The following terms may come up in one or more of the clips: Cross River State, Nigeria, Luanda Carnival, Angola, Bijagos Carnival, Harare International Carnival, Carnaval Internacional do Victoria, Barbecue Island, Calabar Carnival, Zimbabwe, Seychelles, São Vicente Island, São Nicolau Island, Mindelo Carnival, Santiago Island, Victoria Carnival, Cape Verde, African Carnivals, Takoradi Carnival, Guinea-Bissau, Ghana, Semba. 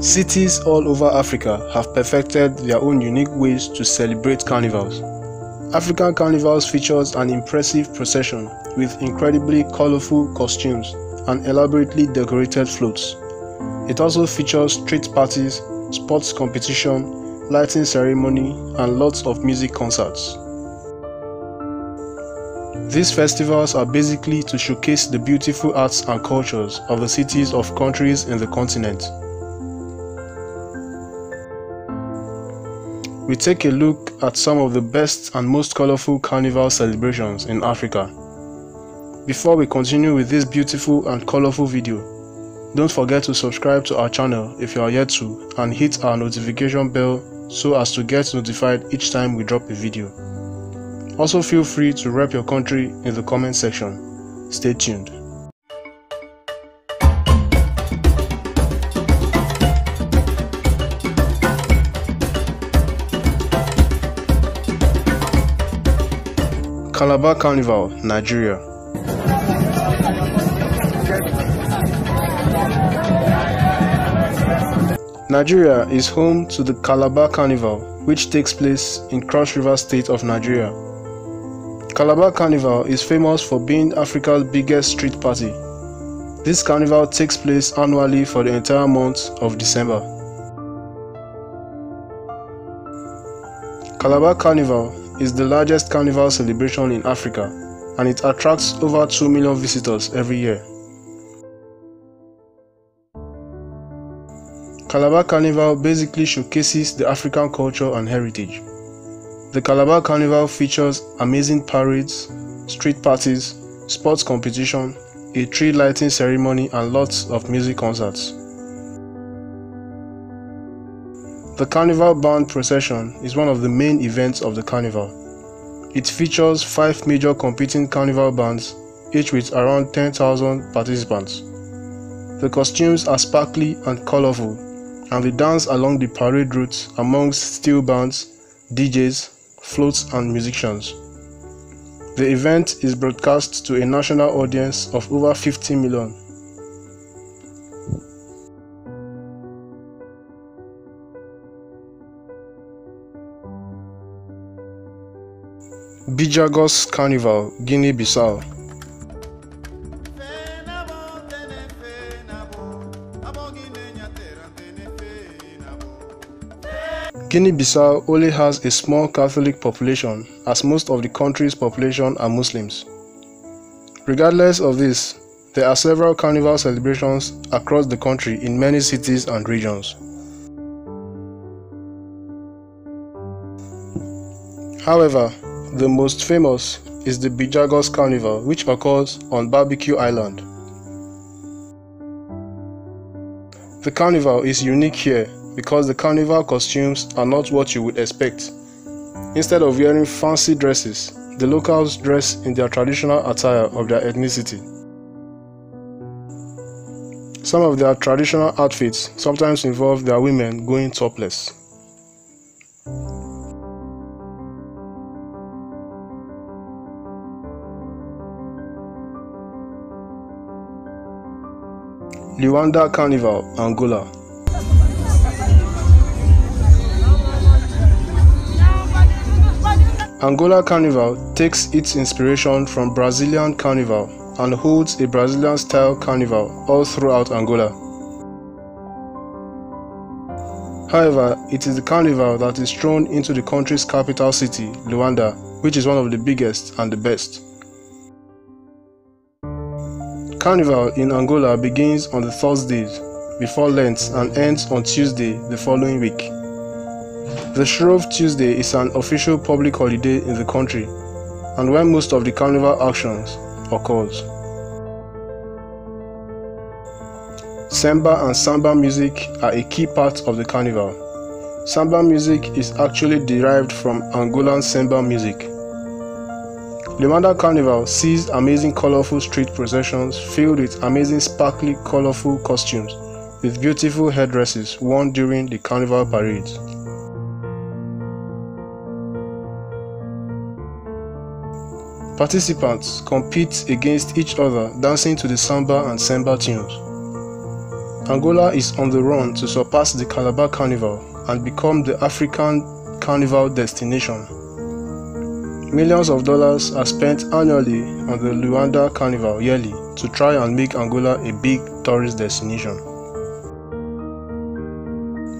Cities all over Africa have perfected their own unique ways to celebrate carnivals. African carnivals features an impressive procession with incredibly colorful costumes and elaborately decorated floats. It also features street parties, sports competition, lighting ceremony, and lots of music concerts. These festivals are basically to showcase the beautiful arts and cultures of the cities of countries in the continent. We take a look at some of the best and most colorful carnival celebrations in Africa. Before we continue with this beautiful and colorful video, don't forget to subscribe to our channel if you are yet to and hit our notification bell so as to get notified each time we drop a video. Also feel free to rep your country in the comment section. Stay tuned. Calabar Carnival, Nigeria. Nigeria is home to the Calabar Carnival, which takes place in Cross River State of Nigeria. Calabar Carnival is famous for being Africa's biggest street party. This carnival takes place annually for the entire month of December. Calabar Carnival is the largest carnival celebration in Africa, and it attracts over 2 million visitors every year. Calabar Carnival basically showcases the African culture and heritage. The Calabar Carnival features amazing parades, street parties, sports competition, a tree lighting ceremony, and lots of music concerts. The carnival band procession is one of the main events of the carnival. It features 5 major competing carnival bands, each with around 10,000 participants. The costumes are sparkly and colorful, and they dance along the parade routes amongst steel bands, DJs, floats, and musicians. The event is broadcast to a national audience of over 50 million. Bijagos Carnival, Guinea-Bissau. Guinea-Bissau only has a small Catholic population, as most of the country's population are Muslims. Regardless of this, there are several carnival celebrations across the country in many cities and regions. However, the most famous is the Bijagos Carnival, which occurs on Barbecue Island. The carnival is unique here because the carnival costumes are not what you would expect. Instead of wearing fancy dresses, the locals dress in their traditional attire of their ethnicity. Some of their traditional outfits sometimes involve their women going topless. Luanda Carnival, Angola. Angola Carnival takes its inspiration from Brazilian Carnival and holds a Brazilian-style carnival all throughout Angola. However, it is the carnival that is thrown into the country's capital city, Luanda, which is one of the biggest and the best. Carnival in Angola begins on the Thursdays before Lent and ends on Tuesday the following week. The Shrove Tuesday is an official public holiday in the country and when most of the carnival actions occurs. Semba and samba music are a key part of the carnival. Samba music is actually derived from Angolan semba music. Luanda Carnival sees amazing colorful street processions filled with amazing sparkly colorful costumes with beautiful headdresses worn during the carnival parades. Participants compete against each other, dancing to the samba and semba tunes. Angola is on the run to surpass the Calabar Carnival and become the African carnival destination. Millions of dollars are spent annually on the Luanda Carnival yearly to try and make Angola a big tourist destination.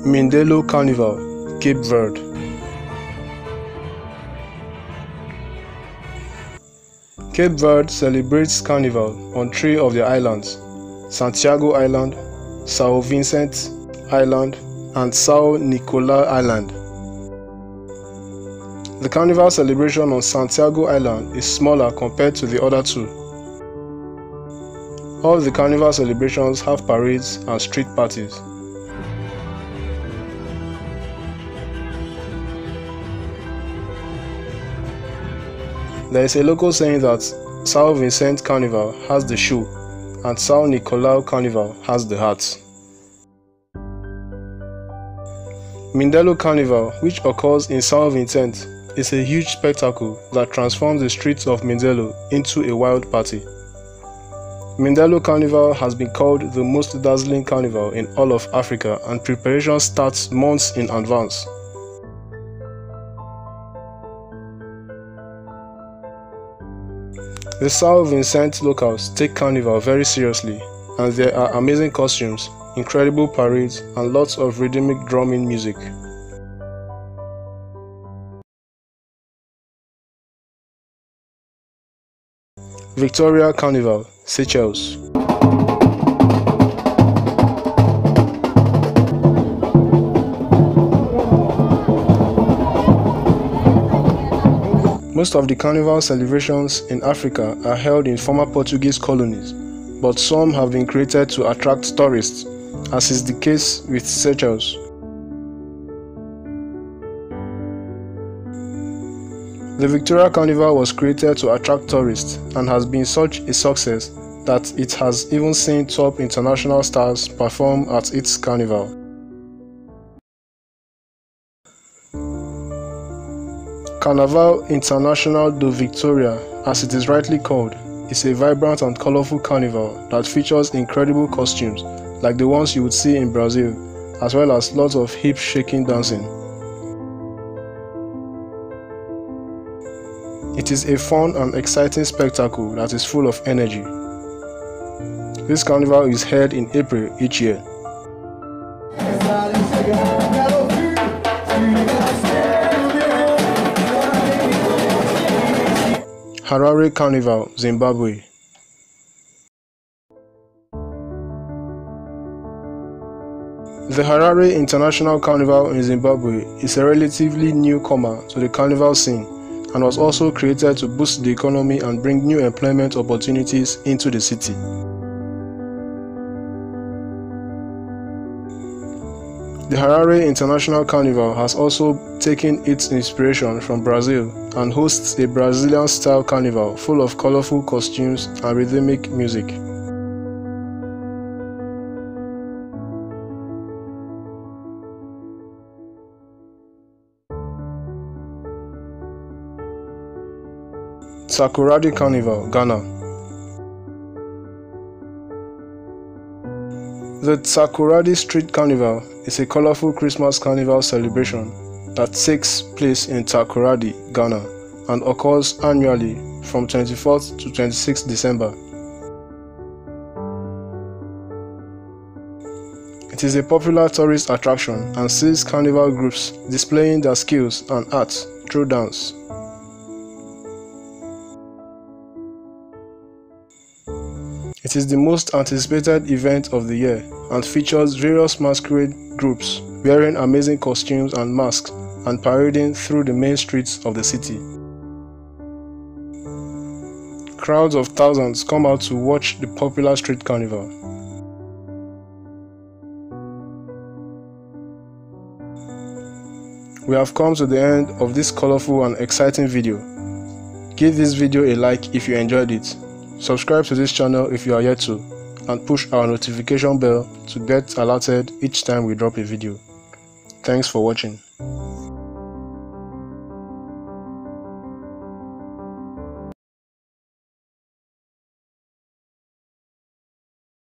Mindelo Carnival, Cape Verde. Cape Verde celebrates Carnival on three of the islands, Santiago Island, São Vicente Island, and São Nicolau Island. The Carnival celebration on Santiago Island is smaller compared to the other two. All the Carnival celebrations have parades and street parties. There is a local saying that São Vicente Carnival has the shoe and São Nicolau Carnival has the hat. Mindelo Carnival, which occurs in São Vicente, is a huge spectacle that transforms the streets of Mindelo into a wild party. Mindelo Carnival has been called the most dazzling carnival in all of Africa, and preparation starts months in advance. The São Vicente locals take Carnival very seriously, and there are amazing costumes, incredible parades, and lots of rhythmic drumming music. Victoria Carnival, Seychelles. Most of the carnival celebrations in Africa are held in former Portuguese colonies, but some have been created to attract tourists, as is the case with Seychelles. The Victoria Carnival was created to attract tourists and has been such a success that it has even seen top international stars perform at its carnival. Carnaval Internacional do Victoria, as it is rightly called, is a vibrant and colorful carnival that features incredible costumes like the ones you would see in Brazil, as well as lots of hip shaking dancing. It is a fun and exciting spectacle that is full of energy. This carnival is held in April each year. Harare Carnival, Zimbabwe. The Harare International Carnival in Zimbabwe is a relatively newcomer to the carnival scene and was also created to boost the economy and bring new employment opportunities into the city. The Harare International Carnival has also taken its inspiration from Brazil and hosts a Brazilian-style carnival full of colorful costumes and rhythmic music. Takoradi Carnival, Ghana. The Takoradi Street Carnival is a colorful Christmas carnival celebration that takes place in Takoradi, Ghana, and occurs annually from 24th to 26th December. It is a popular tourist attraction and sees carnival groups displaying their skills and art through dance. It is the most anticipated event of the year and features various masquerade groups wearing amazing costumes and masks and parading through the main streets of the city. Crowds of thousands come out to watch the popular street carnival. We have come to the end of this colorful and exciting video. Give this video a like if you enjoyed it. Subscribe to this channel if you are yet to, and push our notification bell to get alerted each time we drop a video. Thanks for watching.